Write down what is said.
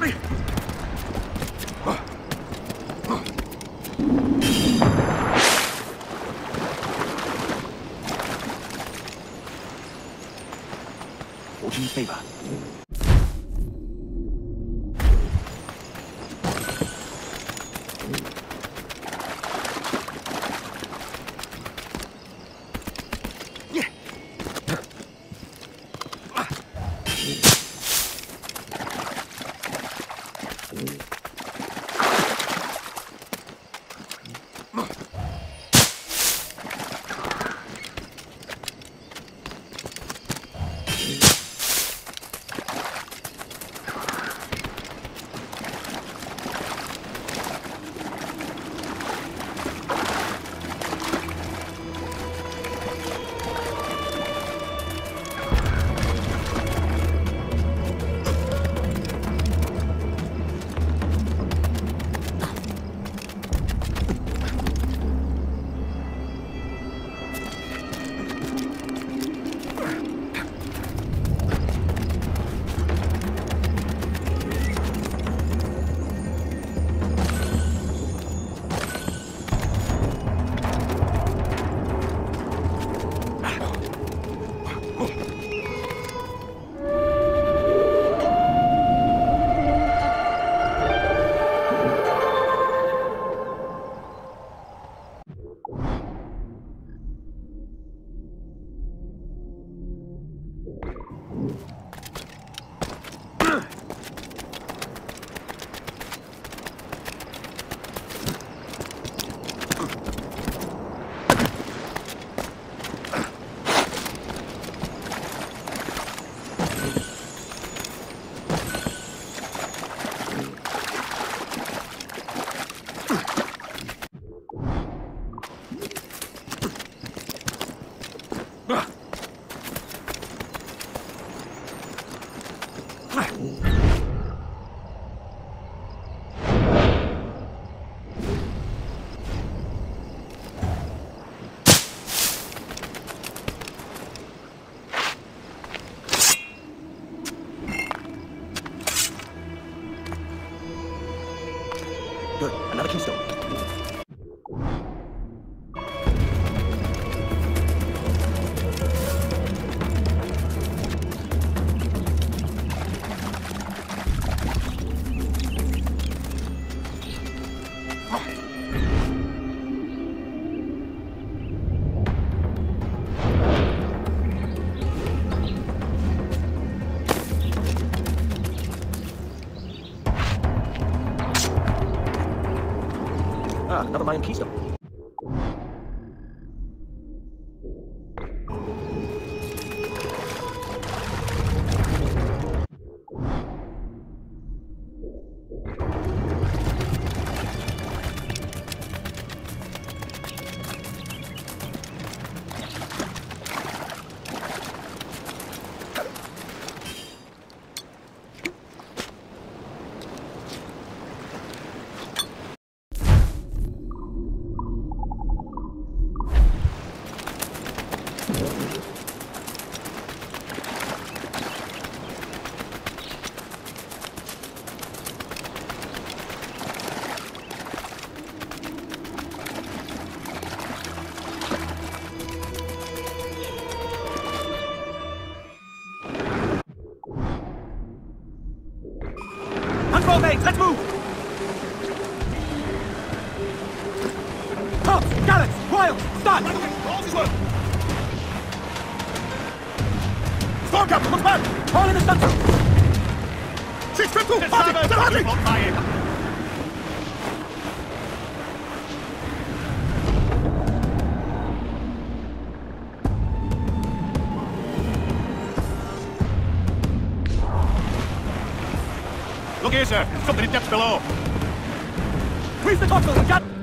我给你背吧。 Good. Another keystone. Another Mayan keystone. Mate, let's move! Cops! Gallants! Wild! Start! Stormcap! Look back! All in the center! 652! Party! Party! Look here, sir. Something in depth below. Freeze the topsails and gather.